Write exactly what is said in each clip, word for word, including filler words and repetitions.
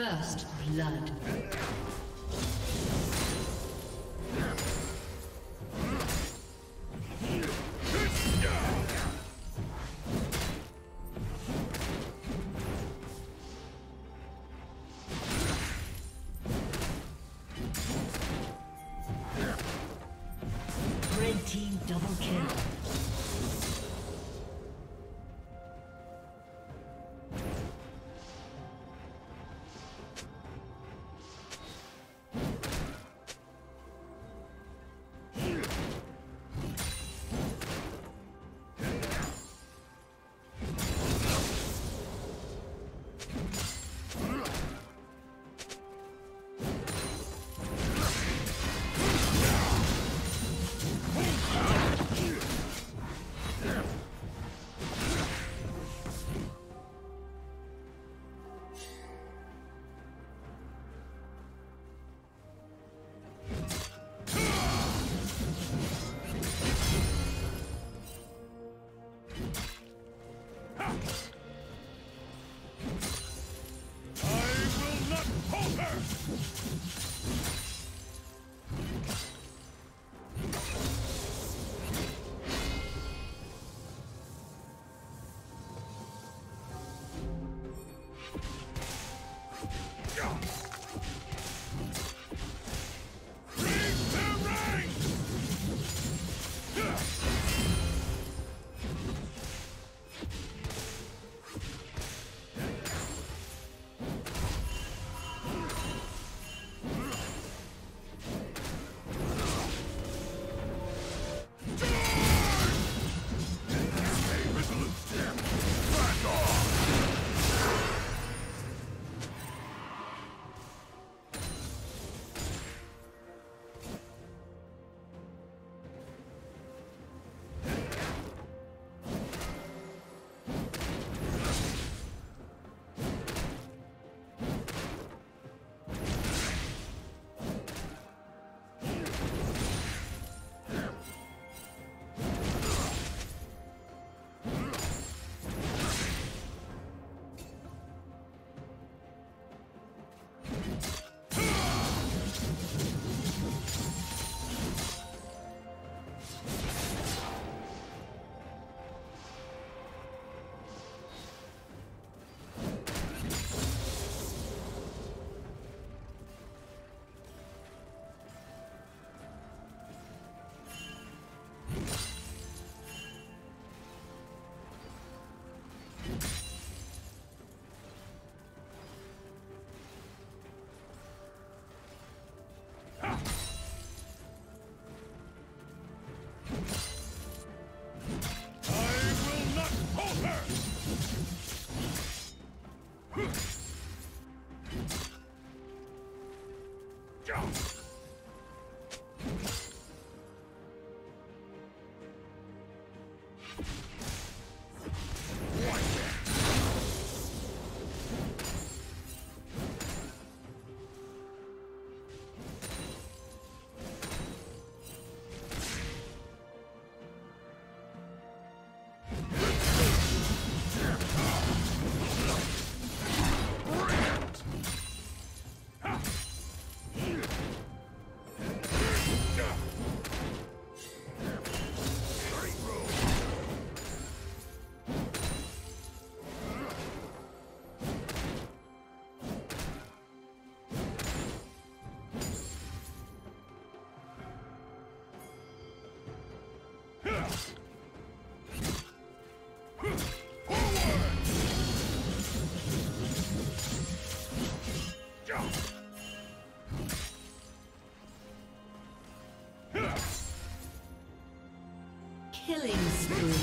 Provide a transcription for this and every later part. First blood. Red team double kill. Killing spree.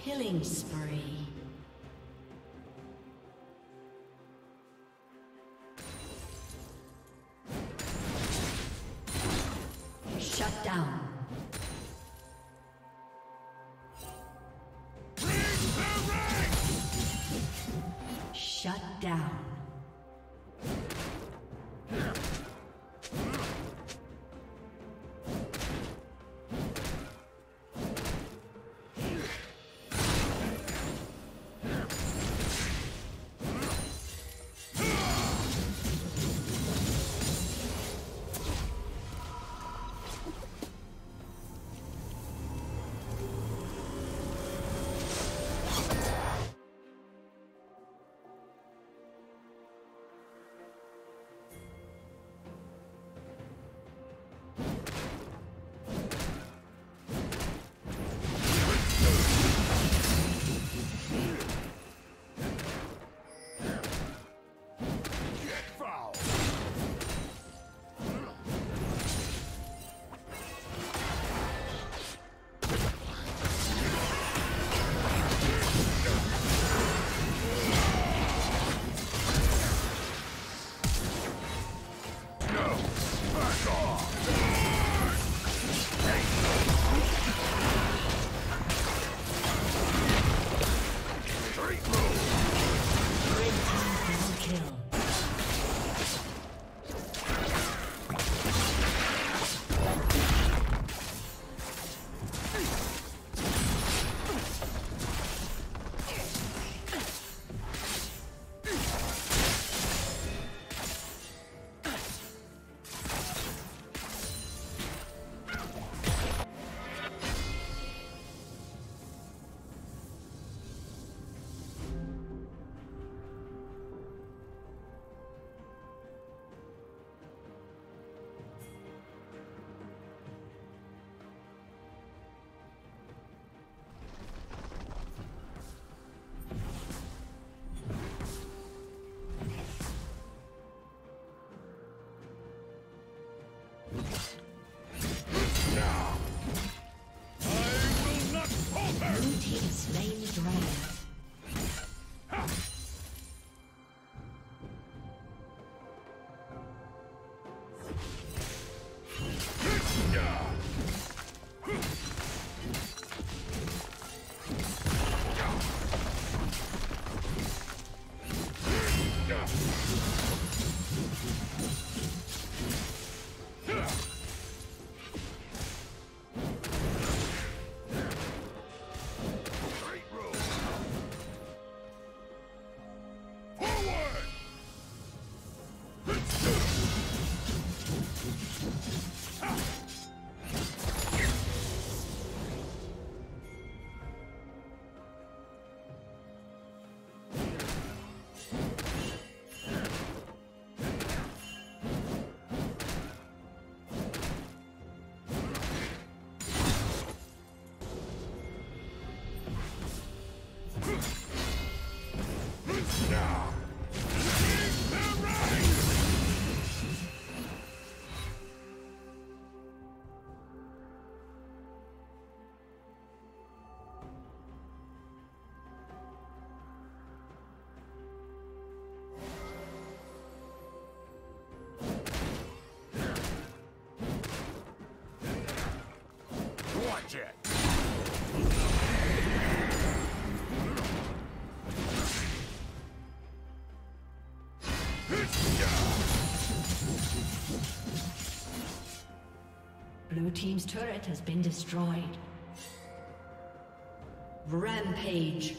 Killing spree. Shut down. Shut down. Blue team's turret has been destroyed. Rampage.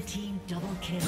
Red team double kill.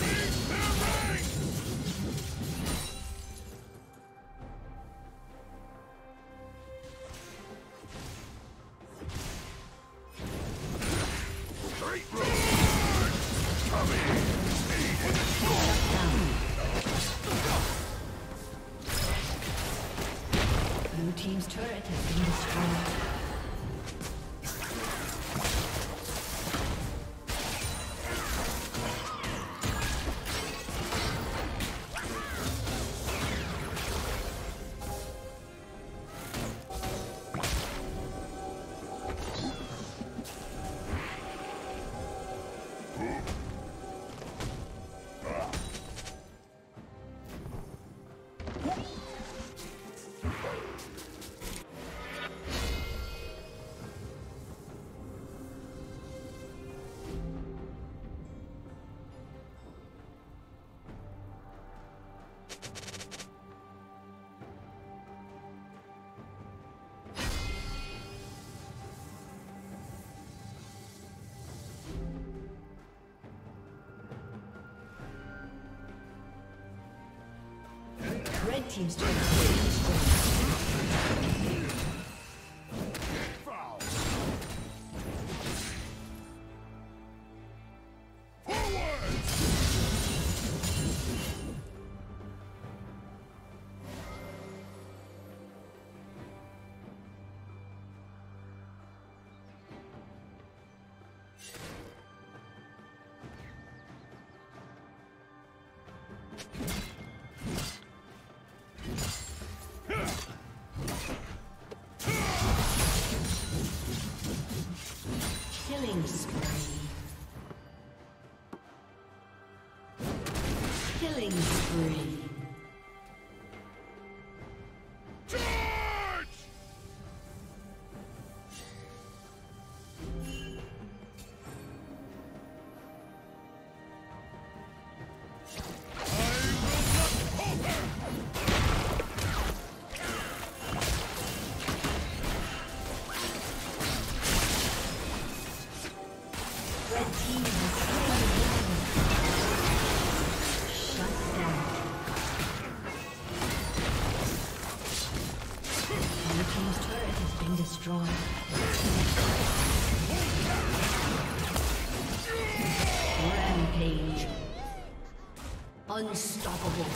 Red team's turn. Killing spree. Rampage. Unstoppable.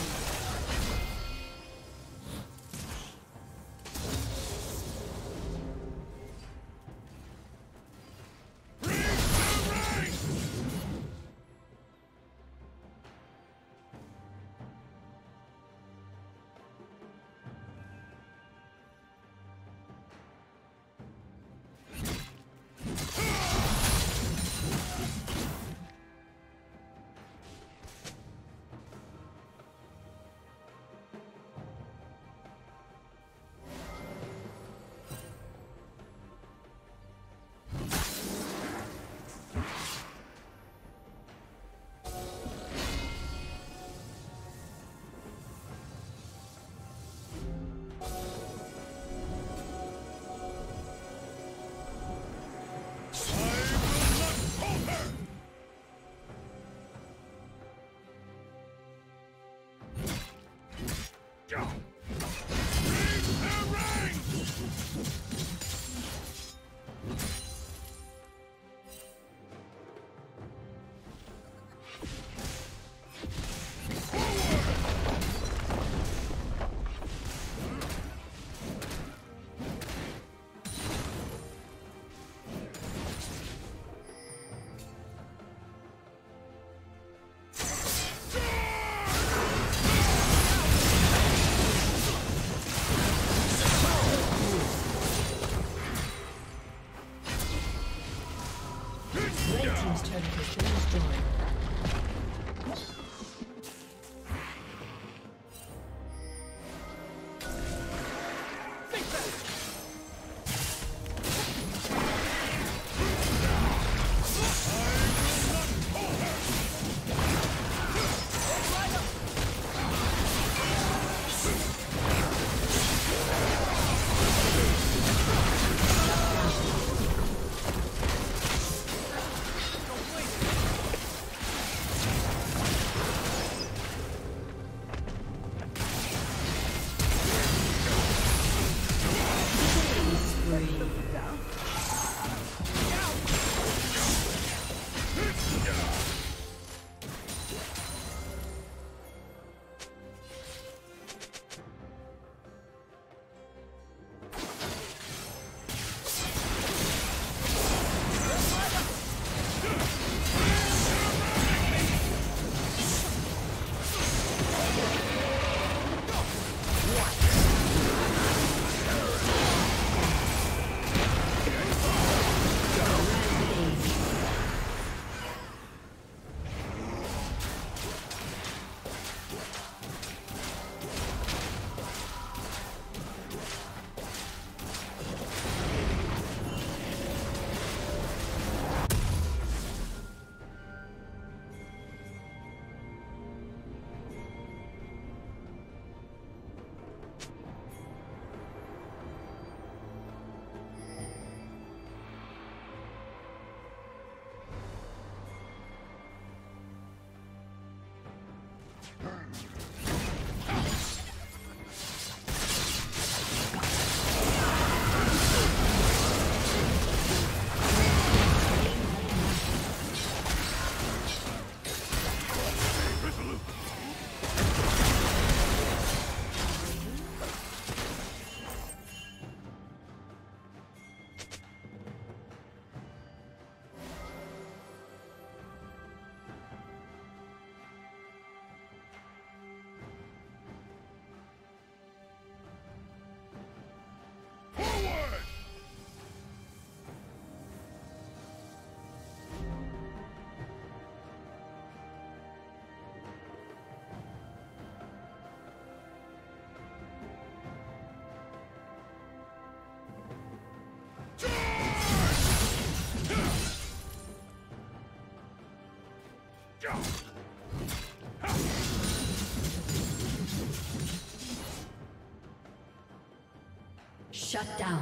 Shut down.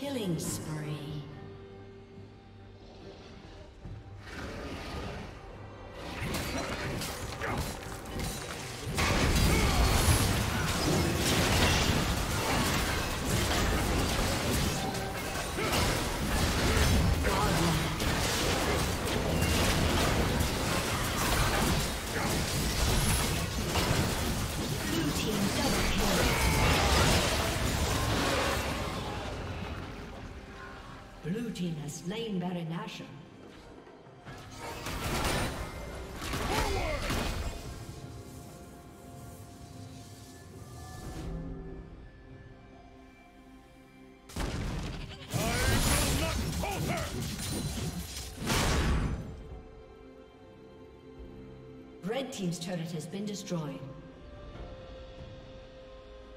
Killing spree. Blue team has slain Baron Nashor. Red team's turret has been destroyed.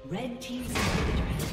Red team's inhibitor has